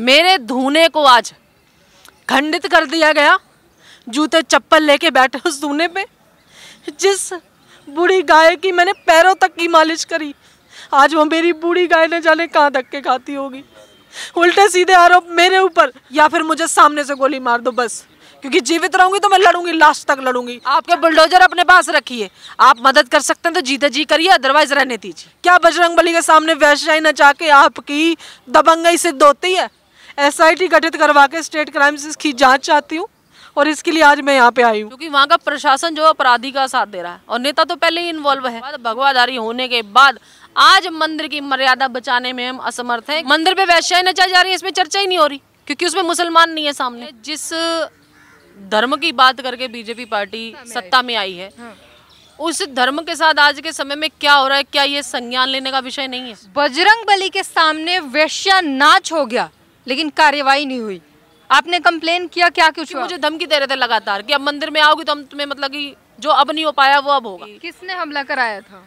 मेरे धूने को आज खंडित कर दिया गया। जूते चप्पल लेके बैठे उस धूने पे, जिस बूढ़ी गाय की मैंने पैरों तक की मालिश करी, आज वो मेरी बूढ़ी गाय न जाने कहाँ धक्के खाती होगी। उल्टे सीधे आरोप मेरे ऊपर, या फिर मुझे सामने से गोली मार दो बस, क्योंकि जीवित रहूंगी तो मैं लड़ूंगी, लास्ट तक लड़ूंगी। आपके बुलडोजर अपने पास रखिए, आप मदद कर सकते हैं तो जीते जी करिए, अदरवाइज रहने दीजिए। क्या बजरंगबली के सामने वैश्याई नचा के आपकी दबंगई सिद्ध होती है? SIT गठित करवा के स्टेट क्राइम्स इसकी जांच चाहती हूँ, और इसके लिए आज मैं यहाँ पे आई हूँ, क्योंकि वहाँ का प्रशासन जो अपराधी का साथ दे रहा है और नेता तो पहले ही इन्वॉल्व है। भगवाधारी होने के बाद आज मंदिर की मर्यादा बचाने में हम असमर्थ हैं। मंदिर पे वैश्याएं नचाई जा रही है, इसमें चर्चा ही नहीं हो रही, क्योंकि उसमें मुसलमान नहीं है सामने। जिस धर्म की बात करके बीजेपी पार्टी सत्ता में आई है, उस धर्म के साथ आज के समय में क्या हो रहा है, क्या ये संज्ञान लेने का विषय नहीं है? बजरंगबली के सामने वैश्या नाच हो गया, लेकिन कार्यवाही नहीं हुई। आपने कंप्लेन किया, क्या कुछ हुआ? मुझे धमकी दे रहे थे लगातार कि अब मंदिर में आओगी तो हम तुम्हें, मतलब कि जो अब नहीं हो पाया वो अब होगा। किसने हमला कराया था?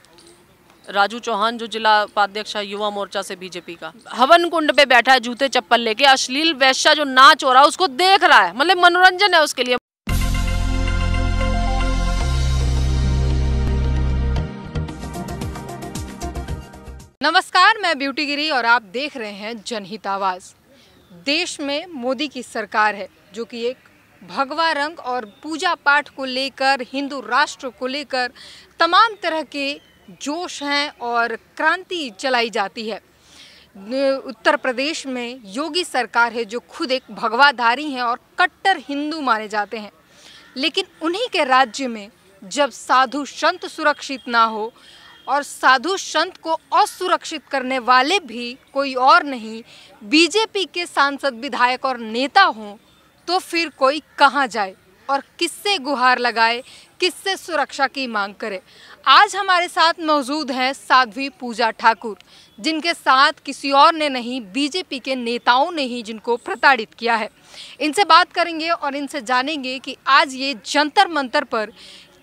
राजू चौहान, जो जिला उपाध्यक्ष है युवा मोर्चा से बीजेपी का, हवन कुंड पे बैठा है जूते चप्पल लेके, अश्लील वेश्या जो नाच हो रहा है उसको देख रहा है, मतलब मनोरंजन है उसके लिए। नमस्कार, मैं ब्यूटी गिरी और आप देख रहे हैं जनहित आवाज। देश में मोदी की सरकार है जो कि एक भगवा रंग और पूजा पाठ को लेकर, हिंदू राष्ट्र को लेकर तमाम तरह के जोश हैं और क्रांति चलाई जाती है। उत्तर प्रदेश में योगी सरकार है जो खुद एक भगवाधारी हैं और कट्टर हिंदू माने जाते हैं, लेकिन उन्हीं के राज्य में जब साधु संत सुरक्षित ना हो और साधु संत को असुरक्षित करने वाले भी कोई और नहीं, बीजेपी के सांसद, विधायक और नेता हों, तो फिर कोई कहाँ जाए और किससे गुहार लगाए, किससे सुरक्षा की मांग करे। आज हमारे साथ मौजूद हैं साध्वी पूजा ठाकुर, जिनके साथ किसी और ने नहीं, बीजेपी के नेताओं ने ही जिनको प्रताड़ित किया है। इनसे बात करेंगे और इनसे जानेंगे कि आज ये जंतर मंतर पर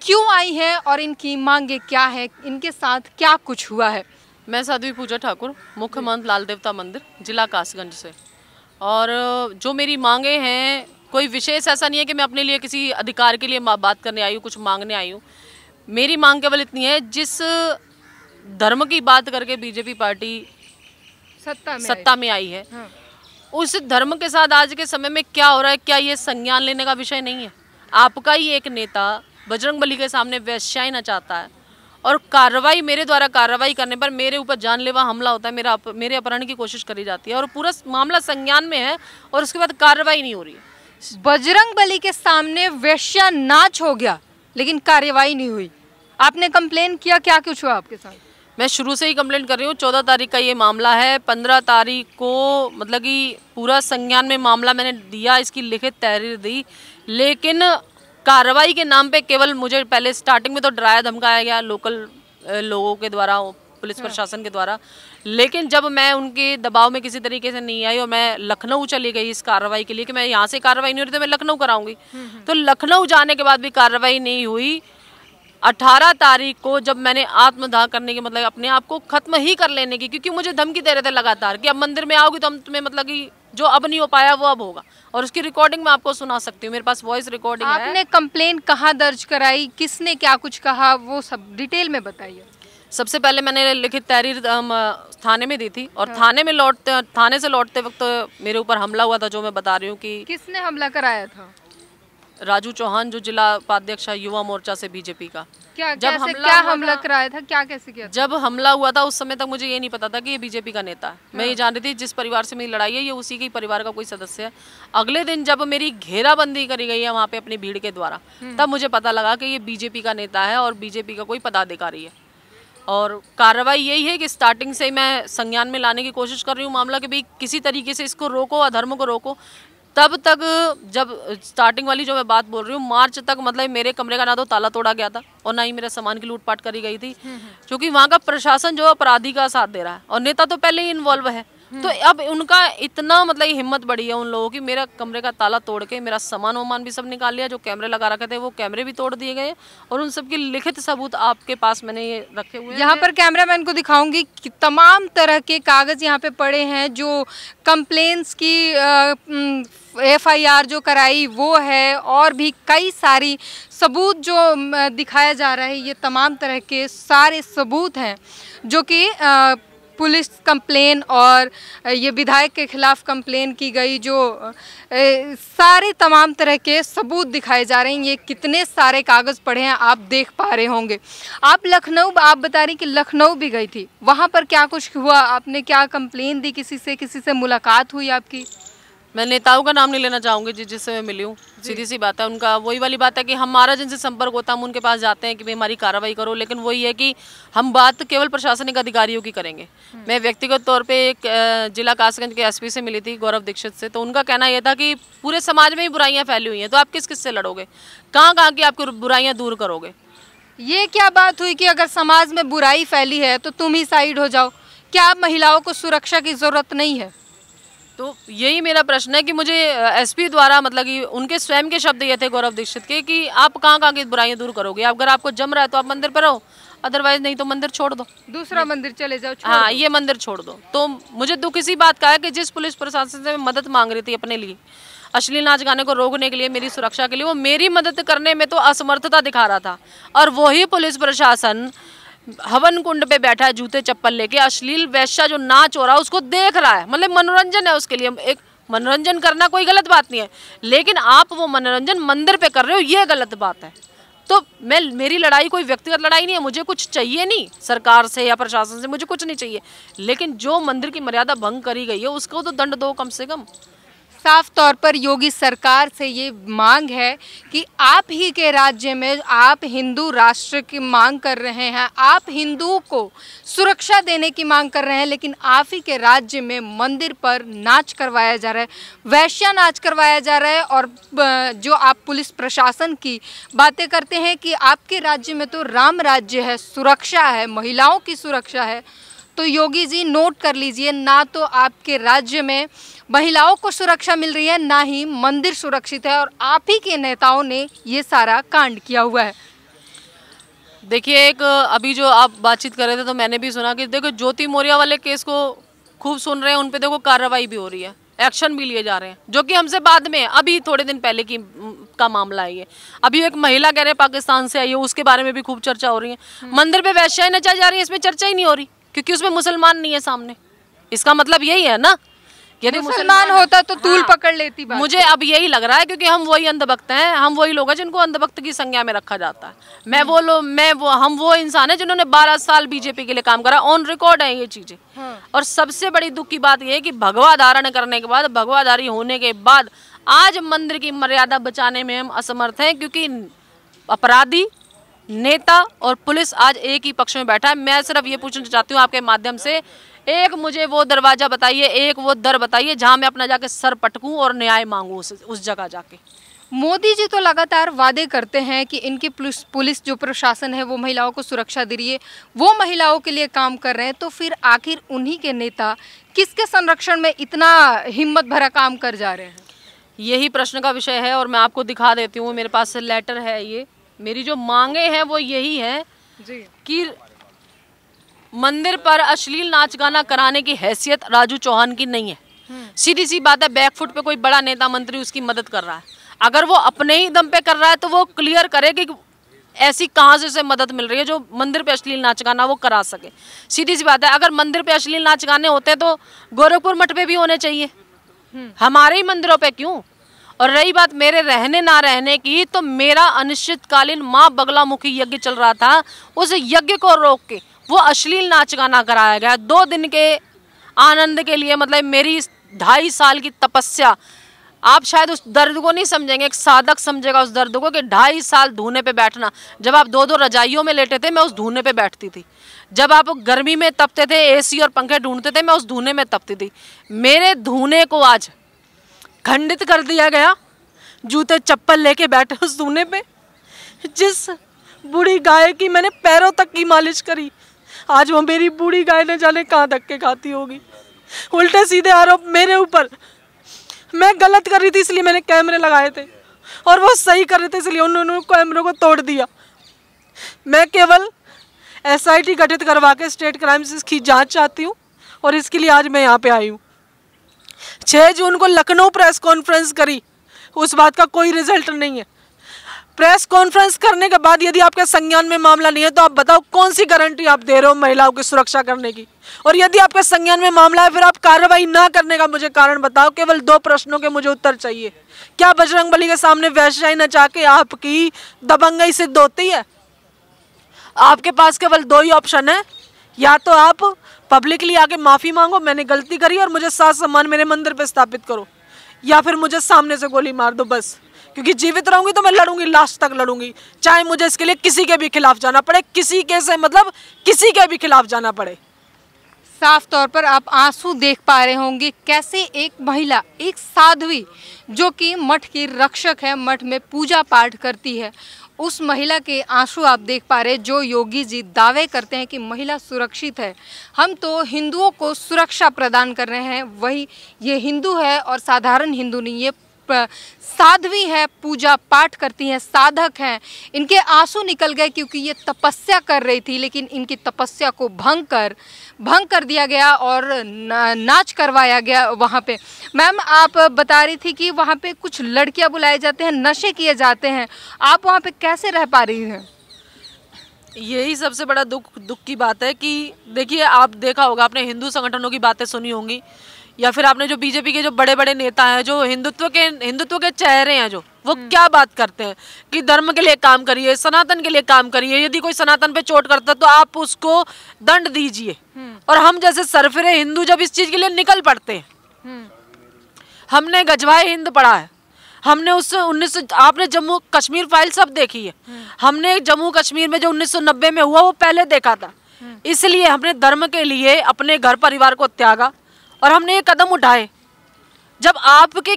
क्यों आई है और इनकी मांगे क्या है, इनके साथ क्या कुछ हुआ है। मैं साध्वी पूजा ठाकुर, मुख्य महंत लाल देवता मंदिर, जिला कासगंज से, और जो मेरी मांगे हैं, कोई विशेष ऐसा नहीं है कि मैं अपने लिए किसी अधिकार के लिए बात करने आई हूँ, कुछ मांगने आई हूँ। मेरी मांग केवल इतनी है, जिस धर्म की बात करके बीजेपी पार्टी सत्ता में आई है, हाँ। उस धर्म के साथ आज के समय में क्या हो रहा है, क्या ये संज्ञान लेने का विषय नहीं है? आपका ही एक नेता बजरंगबली के सामने वैश्याएं नचाता है और कार्रवाई, मेरे द्वारा कार्रवाई करने पर मेरे ऊपर जानलेवा हमला होता है, मेरे अपहरण की कोशिश करी जाती है, और पूरा मामला संज्ञान में है और उसके बाद कार्रवाई नहीं हो रही है। बजरंगबली के सामने वैश्या नाच हो गया, लेकिन कार्रवाई नहीं हुई। आपने कंप्लेन किया, क्या कुछ हुआ आपके साथ? मैं शुरू से ही कंप्लेन कर रही हूँ। 14 तारीख का ये मामला है, 15 तारीख को मतलब कि पूरा संज्ञान में मामला मैंने दिया, इसकी लिखित तहरीर दी, लेकिन कार्रवाई के नाम पे केवल मुझे पहले स्टार्टिंग में तो डराया धमकाया गया लोकल लोगों के द्वारा, पुलिस प्रशासन के द्वारा, लेकिन जब मैं उनके दबाव में किसी तरीके से नहीं आई और मैं लखनऊ चली गई इस कार्रवाई के लिए कि मैं यहाँ से कार्रवाई नहीं हो रही तो मैं लखनऊ कराऊंगी, तो लखनऊ जाने के बाद भी कार्रवाई नहीं हुई। 18 तारीख को जब मैंने आत्मदाह करने के, मतलब अपने आप को खत्म ही कर लेने की, क्योंकि मुझे धमकी दे रहे थे लगातार कि अब मंदिर में आओगी तो हम तुम्हें, मतलब कि जो अब नहीं हो पाया वो अब होगा, और उसकी रिकॉर्डिंग मैं आपको सुना सकती हूँ, मेरे पास वॉइस रिकॉर्डिंग है। आपने कंप्लेन कहाँ दर्ज कराई, किसने क्या कुछ कहा, वो सब डिटेल में बताइए। सबसे पहले मैंने लिखित तहरीर थाने में दी थी, और हाँ। थाने से लौटते वक्त मेरे ऊपर हमला हुआ था, जो मैं बता रही हूँ। कि किसने हमला कराया था? राजू चौहान, जो जिला उपाध्यक्ष है युवा मोर्चा से बीजेपी का। जब हमला हुआ था उस समय तक मुझे ये नहीं पता था कि ये बीजेपी का नेता है। मैं ये जान रही थी जिस परिवार से मेरी लड़ाई है ये उसी के परिवार का कोई सदस्य है। अगले दिन जब मेरी घेराबंदी करी गई है वहाँ पे अपनी भीड़ के द्वारा, तब मुझे पता लगा कि ये बीजेपी का नेता है और बीजेपी का कोई पदाधिकारी है। और कार्रवाई यही है कि स्टार्टिंग से मैं संज्ञान में लाने की कोशिश कर रही हूँ मामला, कि भाई किसी तरीके से इसको रोको, अधर्म को रोको। तब तक, जब स्टार्टिंग वाली जो मैं बात बोल रही हूँ, मार्च तक मतलब मेरे कमरे का ना तो ताला तोड़ा गया था और ना ही मेरे सामान की लूटपाट करी गई थी, क्योंकि वहाँ का प्रशासन जो अपराधी का साथ दे रहा है और नेता तो पहले ही इन्वॉल्व है। तो अब उनका इतना मतलब हिम्मत बढ़ी है उन लोगों की, मेरा कमरे का ताला तोड़ के मेरा सामान वामान भी सब निकाल लिया, जो कैमरे लगा रखे थे वो कैमरे भी तोड़ दिए गए, और उन सबके लिखित सबूत आपके पास मैंने ये रखे हुए हैं। यहाँ पर कैमरामैन को दिखाऊंगी कि तमाम तरह के कागज यहाँ पे पड़े हैं, जो कंप्लेंट्स की एफआईआर जो कराई वो है, और भी कई सारी सबूत जो दिखाया जा रहा है, ये तमाम तरह के सारे सबूत हैं जो कि पुलिस कंप्लेन और ये विधायक के खिलाफ कंप्लेन की गई, जो सारे तमाम तरह के सबूत दिखाए जा रहे हैं। ये कितने सारे कागज़ पड़े हैं आप देख पा रहे होंगे। आप लखनऊ, आप बता रही कि लखनऊ भी गई थी, वहाँ पर क्या कुछ हुआ, आपने क्या कंप्लेन दी, किसी से मुलाकात हुई आपकी? मैं नेताओं का नाम नहीं लेना चाहूँगी जिससे मैं मिली हूँ, सीधी सी बात है। उनका वही वाली बात है कि हमारा जिनसे संपर्क होता है हम उनके पास जाते हैं कि भाई हमारी कार्रवाई करो, लेकिन वही है कि हम बात केवल प्रशासनिक अधिकारियों की करेंगे। मैं व्यक्तिगत तौर पे एक जिला कासगंज के एसपी से मिली थी, गौरव दीक्षित से, तो उनका कहना यह था कि पूरे समाज में ही बुराइयाँ फैली हुई हैं, तो आप किस किस से लड़ोगे, कहाँ कहाँ की आपकी बुराइयाँ दूर करोगे? ये क्या बात हुई कि अगर समाज में बुराई फैली है तो तुम ही साइड हो जाओ, क्या आप महिलाओं को सुरक्षा की ज़रूरत नहीं है? तो यही मेरा प्रश्न है कि मुझे एसपी द्वारा मतलब कि उनके स्वयं के शब्द ये थे गौरव दीक्षित के कि आप कहाँ कहाँ की बुराइयाँ दूर करोगे, अगर आपको जम रहा है तो आप मंदिर पर रहो, अदरवाइज नहीं तो मंदिर छोड़ दो, दूसरा मंदिर चले जाओ, हाँ ये मंदिर छोड़ दो। तो मुझे दुख इसी बात का है कि जिस पुलिस प्रशासन से मैं मदद मांग रही थी अपने लिए, अश्लील नाच गाने को रोकने के लिए, मेरी सुरक्षा के लिए, वो मेरी मदद करने में तो असमर्थता दिखा रहा था, और वही पुलिस प्रशासन हवन कुंड पे बैठा है जूते चप्पल लेके, अश्लील वेश्या जो नाच हो रहा है उसको देख रहा है, मतलब मनोरंजन है उसके लिए, एक मनोरंजन करना कोई गलत बात नहीं है, लेकिन आप वो मनोरंजन मंदिर पे कर रहे हो ये गलत बात है। तो मैं, मेरी लड़ाई कोई व्यक्तिगत लड़ाई नहीं है, मुझे कुछ चाहिए नहीं सरकार से या प्रशासन से, मुझे कुछ नहीं चाहिए, लेकिन जो मंदिर की मर्यादा भंग करी गई है उसको तो दंड दो कम से कम। साफ तौर पर योगी सरकार से ये मांग है कि आप ही के राज्य में आप हिंदू राष्ट्र की मांग कर रहे हैं, आप हिंदुओं को सुरक्षा देने की मांग कर रहे हैं, लेकिन आप ही के राज्य में मंदिर पर नाच करवाया जा रहा है, वैश्या नाच करवाया जा रहा है, और जो आप पुलिस प्रशासन की बातें करते हैं कि आपके राज्य में तो राम राज्य है, सुरक्षा है, महिलाओं की सुरक्षा है, तो योगी जी नोट कर लीजिए, ना तो आपके राज्य में महिलाओं को सुरक्षा मिल रही है, ना ही मंदिर सुरक्षित है, और आप ही के नेताओं ने ये सारा कांड किया हुआ है। देखिए, एक अभी जो आप बातचीत कर रहे थे तो मैंने भी सुना कि देखो ज्योति मोरिया वाले केस को खूब सुन रहे हैं, उन पे देखो कार्रवाई भी हो रही है, एक्शन भी लिए जा रहे हैं, जो कि हमसे बाद में, अभी थोड़े दिन पहले की का मामला है ये। अभी एक महिला कह रहे हैं पाकिस्तान से आई है, उसके बारे में भी खूब चर्चा हो रही है। मंदिर पर वैश्याएं नचाई जा रही है, इसमें चर्चा ही नहीं हो रही क्योंकि उसमें मुसलमान नहीं है सामने, इसका मतलब यही है ना, यदि मुसलमान होता तो तूल पकड़ लेती बात। मुझे अब यही लग रहा है क्योंकि हम वही अंधभक्त हैं, हम वही लोग हैं जिनको अंधभक्त की संज्ञा में रखा जाता है। हम वो इंसान है जिन्होंने 12 साल बीजेपी के लिए काम करा, ऑन रिकॉर्ड है ये चीजें। और सबसे बड़ी दुख की बात यह है कि भगवा धारण करने के बाद, भगवाधारी होने के बाद आज मंदिर की मर्यादा बचाने में हम असमर्थ हैं, क्योंकि अपराधी, नेता और पुलिस आज एक ही पक्ष में बैठा है। मैं सिर्फ ये पूछना चाहती हूँ आपके माध्यम से, एक मुझे वो दरवाज़ा बताइए, एक वो दर बताइए जहाँ मैं अपना जाके सर पटकूँ और न्याय मांगूँ उस जगह जाके। मोदी जी तो लगातार वादे करते हैं कि इनकी पुलिस जो प्रशासन है वो महिलाओं को सुरक्षा दे रही है, वो महिलाओं के लिए काम कर रहे हैं, तो फिर आखिर उन्हीं के नेता किसके संरक्षण में इतना हिम्मत भरा काम कर जा रहे हैं, यही प्रश्न का विषय है। और मैं आपको दिखा देती हूँ, मेरे पास लेटर है, ये मेरी जो मांगे हैं वो यही है कि मंदिर पर अश्लील नाच गाना कराने की हैसियत राजू चौहान की नहीं है। सीधी सी बात है, बैकफुट पे कोई बड़ा नेता मंत्री उसकी मदद कर रहा है, अगर वो अपने ही दम पे कर रहा है तो वो क्लियर करे कि ऐसी कहाँ से उसे मदद मिल रही है जो मंदिर पे अश्लील नाच गाना वो करा सके। सीधी सी बात है, अगर मंदिर पे अश्लील नाच गाने होते हैं तो गोरखपुर मठ पे भी होने चाहिए, हमारे ही मंदिरों पे क्यों? और रही बात मेरे रहने ना रहने की, तो मेरा अनिश्चितकालीन माँ बगलामुखी यज्ञ चल रहा था, उस यज्ञ को रोक के वो अश्लील नाच गाना कराया गया। 2 दिन के आनंद के लिए, मतलब मेरी 2.5 साल की तपस्या, आप शायद उस दर्द को नहीं समझेंगे, एक साधक समझेगा उस दर्द को, कि 2.5 साल धूने पे बैठना। जब आप 2-2 रजाइयों में लेटे थे मैं उस धूने पे बैठती थी, जब आप गर्मी में तपते थे, AC और पंखे ढूंढते थे, मैं उस धूने में तपती थी। मेरे धूने को आज खंडित कर दिया गया, जूते चप्पल लेके बैठे उस धूने पे, जिस बूढ़ी गाय की मैंने पैरों तक की मालिश करी, आज वो मेरी बूढ़ी गाय न जाने कहाँ धक्के खाती होगी। उल्टे सीधे आरोप मेरे ऊपर। मैं गलत कर रही थी इसलिए मैंने कैमरे लगाए थे, और वो सही कर रहे थे इसलिए उन्होंने कैमरों को तोड़ दिया। मैं केवल SIT गठित करवा के स्टेट क्राइम्स की जांच चाहती हूँ, और इसके लिए आज मैं यहाँ पे आई हूँ। 6 जून को लखनऊ प्रेस कॉन्फ्रेंस करी, उस बात का कोई रिजल्ट नहीं है। प्रेस कॉन्फ्रेंस करने के बाद यदि आपके संज्ञान में मामला नहीं है तो आप बताओ कौन सी गारंटी आप दे रहे हो महिलाओं की सुरक्षा करने की। और यदि आपके संज्ञान में मामला है फिर आप कार्रवाई ना करने का मुझे कारण बताओ। केवल 2 प्रश्नों के मुझे उत्तर चाहिए। क्या बजरंगबली के सामने वैश्याई नचा के आपकी दबंगई सिद्ध होती है? आपके पास केवल 2 ही ऑप्शन है, या तो आप पब्लिकली आके माफ़ी मांगो मैंने गलती करी और मुझे साथ सम्मान मेरे मंदिर पे स्थापित करो, या फिर मुझे सामने से गोली मार दो बस। क्योंकि जीवित रहूंगी तो मैं लड़ूंगी, लास्ट तक लड़ूंगी, चाहे मुझे इसके लिए किसी के भी खिलाफ जाना पड़े, किसी के से मतलब किसी के भी खिलाफ जाना पड़े। साफ तौर पर आप आंसू देख पा रहे होंगे कैसे एक महिला, एक साध्वी जो कि मठ की रक्षक है, मठ में पूजा पाठ करती है, उस महिला के आंसू आप देख पा रहे जो योगी जी दावे करते हैं कि महिला सुरक्षित है। हम तो हिंदुओं को सुरक्षा प्रदान कर रहे हैं, वही ये हिंदू है और साधारण हिंदू नहीं, ये साध्वी है, पूजा पाठ करती हैं, साधक हैं। इनके आंसू निकल गए क्योंकि ये तपस्या कर रही थी, लेकिन इनकी तपस्या को भंग कर दिया गया और नाच करवाया गया। वहाँ पे मैम आप बता रही थी कि वहाँ पे कुछ लड़कियाँ बुलाए जाते हैं, नशे किए जाते हैं, आप वहाँ पे कैसे रह पा रही हैं? यही सबसे बड़ा दुख की बात है कि देखिए, आप देखा होगा, आपने हिंदू संगठनों की बातें सुनी होंगी, या फिर आपने जो बीजेपी के जो बड़े बड़े नेता हैं, जो हिंदुत्व के चेहरे हैं, जो वो क्या बात करते हैं कि धर्म के लिए काम करिए, सनातन के लिए काम करिए। यदि कोई सनातन पे चोट करता है तो आप उसको दंड दीजिए। और हम जैसे सरफिरे हिंदू जब इस चीज के लिए निकल पड़ते हैं, हमने गजवाए हिंद पढ़ा है, हमने उस आपने जम्मू कश्मीर फाइल सब देखी है, हमने जम्मू कश्मीर में जो 1990 में हुआ वो पहले देखा था। इसलिए हमने धर्म के लिए अपने घर परिवार को त्यागा और हमने ये कदम उठाए। जब आपके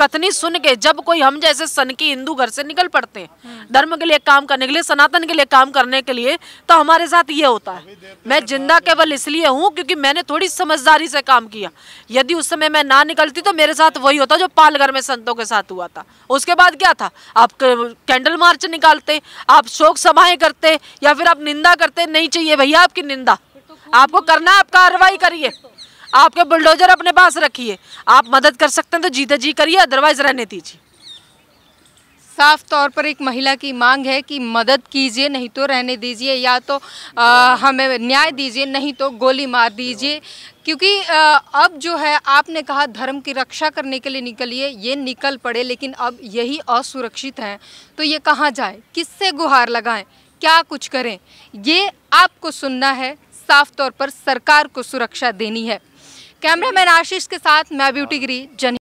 कथनी सुन के जब कोई हम जैसे सनकी हिंदू घर से निकल पड़ते हैं धर्म के लिए काम करने के लिए, सनातन के लिए काम करने के लिए, तो हमारे साथ ये होता है। मैं जिंदा केवल इसलिए हूँ क्योंकि मैंने थोड़ी समझदारी से काम किया। यदि उस समय मैं ना निकलती तो मेरे साथ वही होता जो पालघर में संतों के साथ हुआ था। उसके बाद क्या था, आप कैंडल मार्च निकालते, आप शोक सभाएं करते, या फिर आप निंदा करते। नहीं चाहिए भैया आपकी निंदा, आपको करना है आप कार्रवाई करिए, आपके बुलडोजर अपने पास रखिए। आप मदद कर सकते हैं तो जीते जी करिए, अदरवाइज रहने दीजिए। साफ तौर पर एक महिला की मांग है कि मदद कीजिए नहीं तो रहने दीजिए, या तो हमें न्याय दीजिए नहीं तो गोली मार दीजिए। क्योंकि अब जो है आपने कहा धर्म की रक्षा करने के लिए निकलिए, ये निकल पड़े, लेकिन अब यही असुरक्षित हैं तो ये कहाँ जाए, किससे गुहार लगाएं, क्या कुछ करें, ये आपको सुनना है। साफ तौर पर सरकार को सुरक्षा देनी है। कैमरामैन आशीष के साथ मैं ब्यूटी गिरी जन।